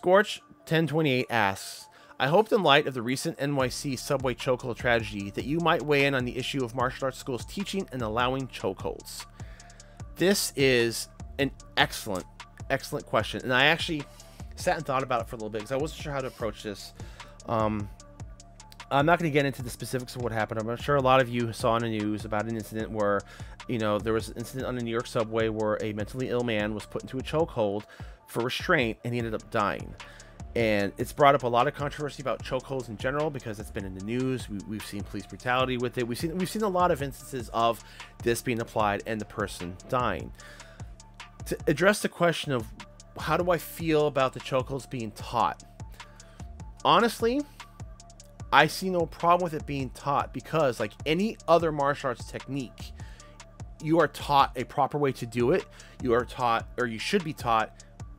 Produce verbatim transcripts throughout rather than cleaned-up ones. Scorch ten twenty-eight asks, I hoped in light of the recent N Y C subway chokehold tragedy that you might weigh in on the issue of martial arts schools teaching and allowing chokeholds. This is an excellent, excellent question. And I actually sat and thought about it for a little bit because I wasn't sure how to approach this. Um, I'm not going to get into the specifics of what happened. I'm sure a lot of you saw in the news about an incident where, you know, there was an incident on the New York subway where a mentally ill man was put into a chokehold for restraint and he ended up dying. And it's brought up a lot of controversy about chokeholds in general because it's been in the news. We, we've seen police brutality with it. We've seen, we've seen a lot of instances of this being applied and the person dying. To address the question of how do I feel about the chokeholds being taught? Honestly, I see no problem with it being taught because, like any other martial arts technique, you are taught a proper way to do it. You are taught, or you should be taught,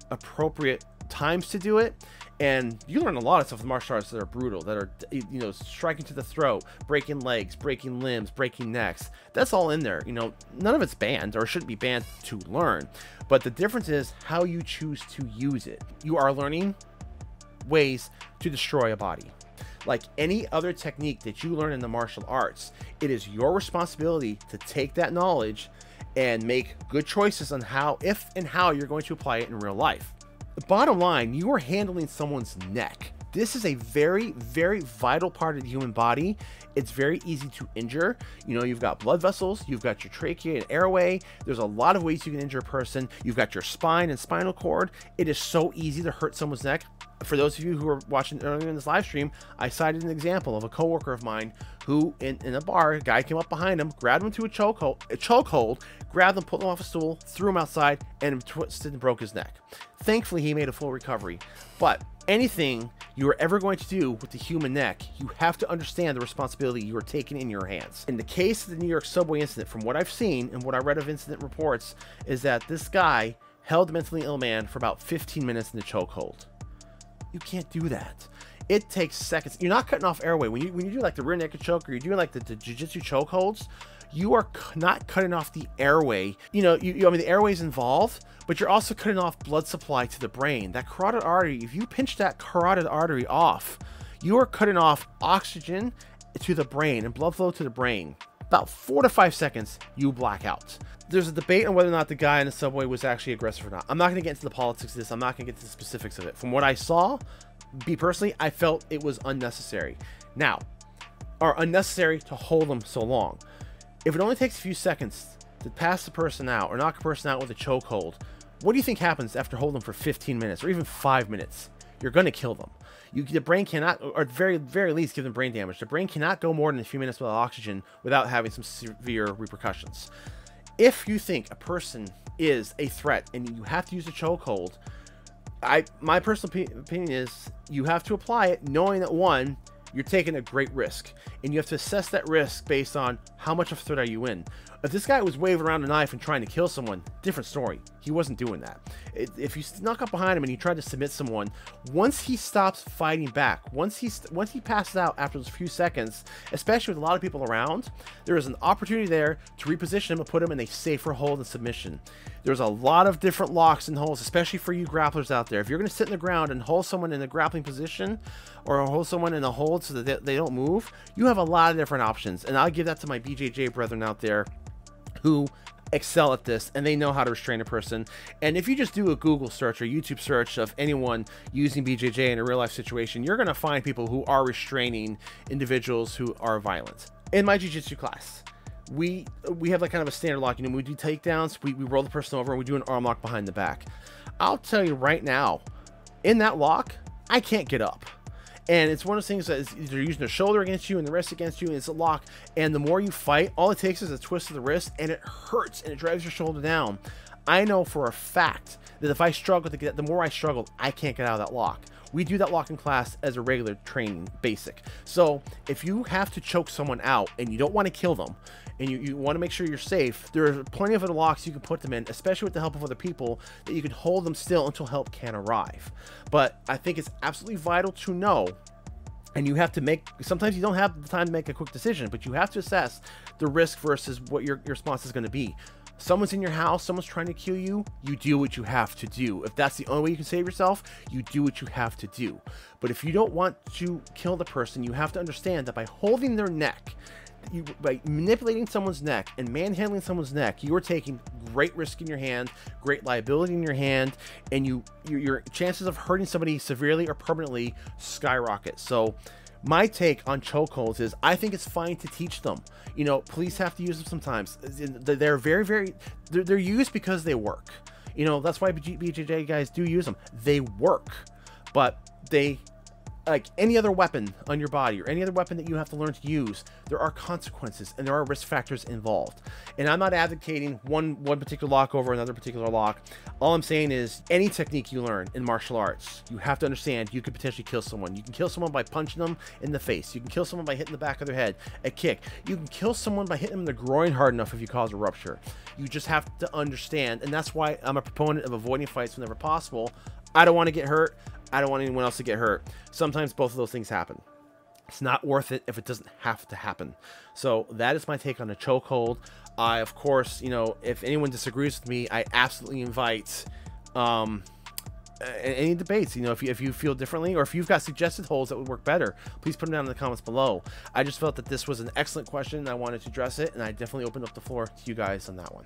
appropriate times to do it. And you learn a lot of stuff with martial arts that are brutal, that are, you know, striking to the throat, breaking legs, breaking limbs, breaking necks. That's all in there. You know, none of it's banned or shouldn't be banned to learn. But the difference is how you choose to use it. You are learning ways to destroy a body. Like any other technique that you learn in the martial arts, it is your responsibility to take that knowledge and make good choices on how, if and how you're going to apply it in real life. The bottom line, you are handling someone's neck. This is a very, very vital part of the human body. It's very easy to injure. You know, you've got blood vessels, you've got your trachea and airway. There's a lot of ways you can injure a person. You've got your spine and spinal cord. It is so easy to hurt someone's neck. For those of you who were watching earlier in this live stream, I cited an example of a coworker of mine who, in, in a bar, a guy came up behind him, grabbed him to a chokehold, a chokehold, grabbed him, pulled him off a stool, threw him outside, and twisted and broke his neck. Thankfully, he made a full recovery. But anything you are ever going to do with the human neck, you have to understand the responsibility you are taking in your hands. In the case of the New York subway incident, from what I've seen and what I read of incident reports, is that this guy held the mentally ill man for about fifteen minutes in the chokehold. You can't do that. It takes seconds. You're not cutting off airway. When you, when you do like the rear naked choke or you're doing like the, the jiu-jitsu choke holds, you are not cutting off the airway. You know, you, you, I mean, the airway is involved, but you're also cutting off blood supply to the brain. That carotid artery, if you pinch that carotid artery off, you are cutting off oxygen to the brain and blood flow to the brain. About four to five seconds, you black out. There's a debate on whether or not the guy in the subway was actually aggressive or not. I'm not going to get into the politics of this. I'm not going to get into the specifics of it. From what I saw, me personally, I felt it was unnecessary. Now, or unnecessary to hold them so long. If it only takes a few seconds to pass the person out or knock a person out with a chokehold, what do you think happens after holding them for fifteen minutes or even five minutes? You're going to kill them. You, the brain cannot, or at very, very least, give them brain damage. The brain cannot go more than a few minutes without oxygen without having some severe repercussions. If you think a person is a threat and you have to use a chokehold, I, my personal opinion is you have to apply it knowing that, one, you're taking a great risk, and you have to assess that risk based on how much of a threat are you in. If this guy was waving around a knife and trying to kill someone, different story. He wasn't doing that. If you snuck up behind him and you tried to submit someone, once he stops fighting back, once he once he passes out after those few seconds, especially with a lot of people around, there is an opportunity there to reposition him and put him in a safer hold and submission. There's a lot of different locks and holds, especially for you grapplers out there. If you're going to sit in the ground and hold someone in a grappling position or hold someone in a hold so that they, they don't move, you have a lot of different options. And I'll give that to my B J J brethren out there who excel at this and they know how to restrain a person. And if you just do a Google search or YouTube search of anyone using B J J in a real life situation, you're going to find people who are restraining individuals who are violent. In my jiu-jitsu class, we we have like kind of a standard lock. You know, we do takedowns, we, we roll the person over and we do an arm lock behind the back. I'll tell you right now, in that lock, I can't get up. And it's one of those things that is they're using their shoulder against you and the wrist against you, and it's a lock. And the more you fight, all it takes is a twist of the wrist, and it hurts, and it drives your shoulder down. I know for a fact that if I struggle to get, the more I struggle, I can't get out of that lock. We do that lock in class as a regular training basic. So if you have to choke someone out and you don't want to kill them, and you, you want to make sure you're safe, there are plenty of other locks you can put them in, especially with the help of other people, that you can hold them still until help can arrive. But I think it's absolutely vital to know, and you have to make, sometimes you don't have the time to make a quick decision, but you have to assess the risk versus what your, your response is going to be. Someone's in your house, someone's trying to kill you, you do what you have to do. If that's the only way you can save yourself, you do what you have to do. But if you don't want to kill the person, you have to understand that by holding their neck, you, by manipulating someone's neck and manhandling someone's neck, you are taking great risk in your hand, great liability in your hand, and you your, your chances of hurting somebody severely or permanently skyrocket. So my take on chokeholds is I think it's fine to teach them. You know, police have to use them sometimes. They're very, very, they're, they're used because they work. You know, that's why B J J guys do use them. They work, but they, like any other weapon on your body or any other weapon that you have to learn to use, there are consequences and there are risk factors involved. And I'm not advocating one, one particular lock over another particular lock. All I'm saying is any technique you learn in martial arts, you have to understand you could potentially kill someone. You can kill someone by punching them in the face. You can kill someone by hitting the back of their head, a kick. You can kill someone by hitting them in the groin hard enough if you cause a rupture. You just have to understand. And that's why I'm a proponent of avoiding fights whenever possible. I don't want to get hurt. I don't want anyone else to get hurt. Sometimes both of those things happen. It's not worth it if it doesn't have to happen. So that is my take on a chokehold. I, of course, you know, if anyone disagrees with me, I absolutely invite um, any debates. You know, if you, if you feel differently or if you've got suggested holds that would work better, please put them down in the comments below. I just felt that this was an excellent question and I wanted to address it, and I definitely opened up the floor to you guys on that one.